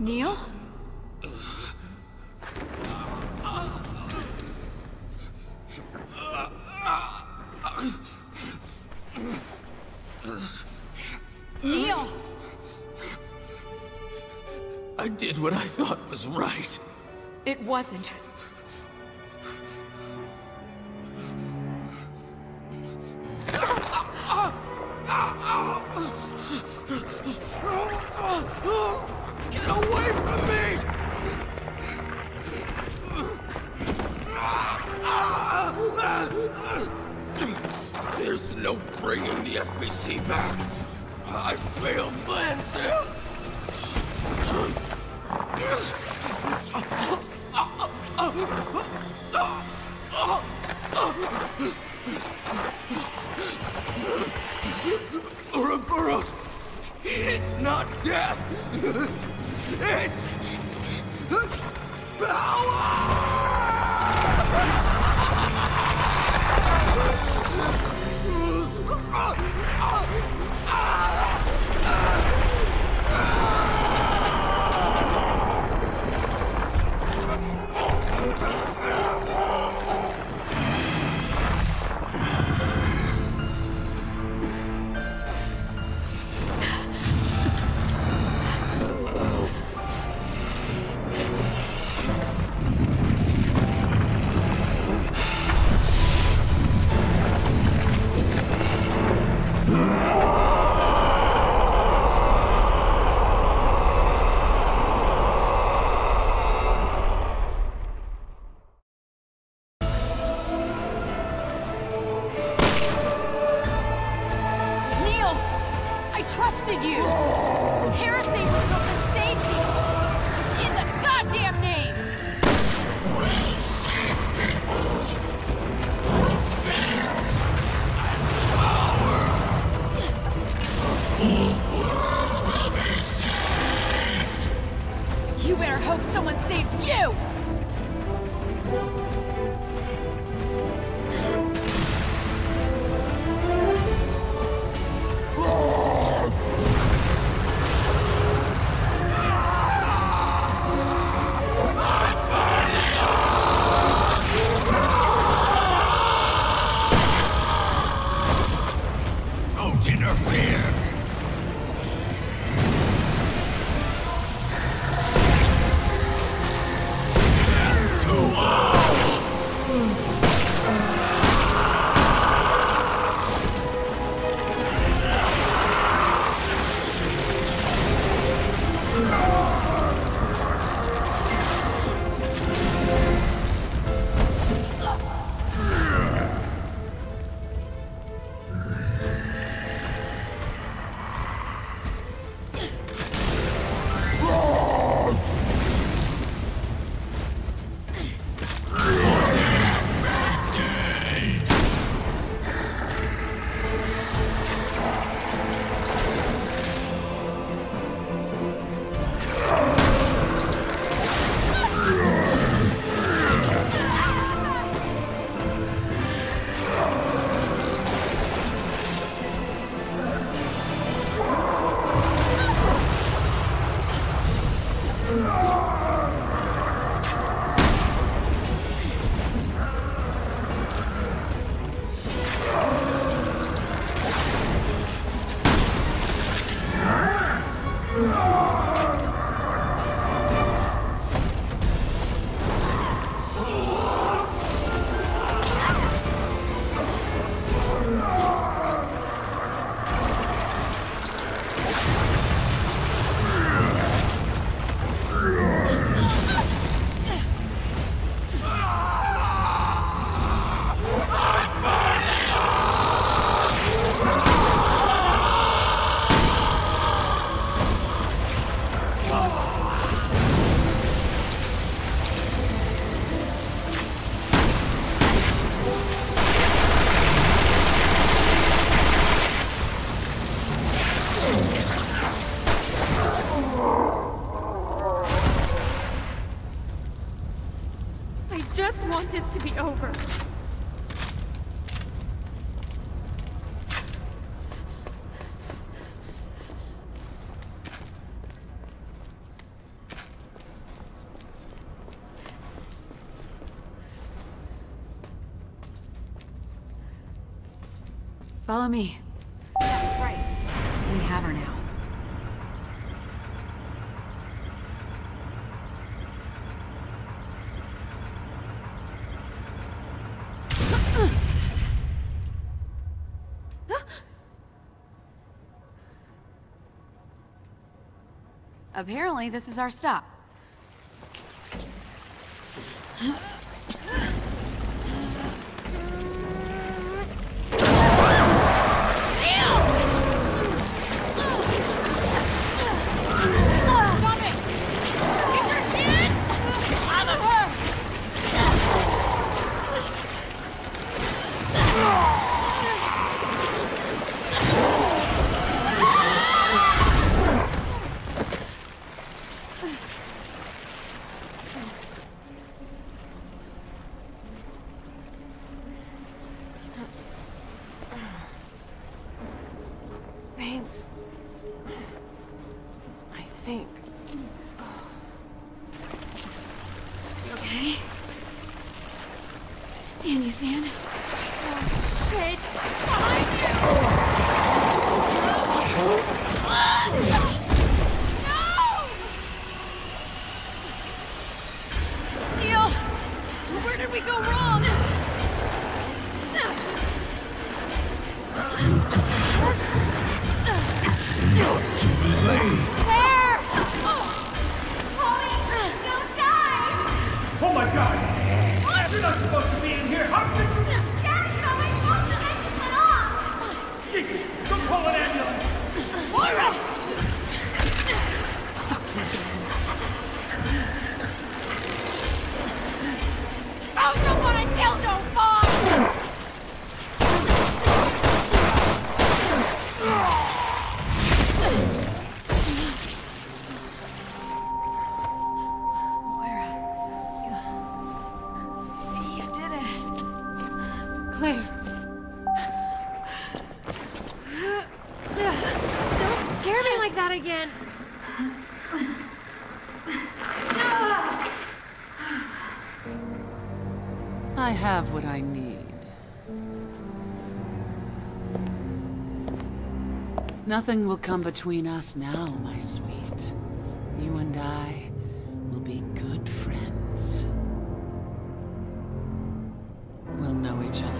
Neil? Neil! I did what I thought was right. It wasn't. Get away from me! There's no bringing the FBC back. I failed Lancel. Ouroboros, it's not death. It's power! Follow me. That's right. We have her now. Apparently, this is our stop. I have what I need. Nothing will come between us now, my sweet. You and I will be good friends. We'll know each other.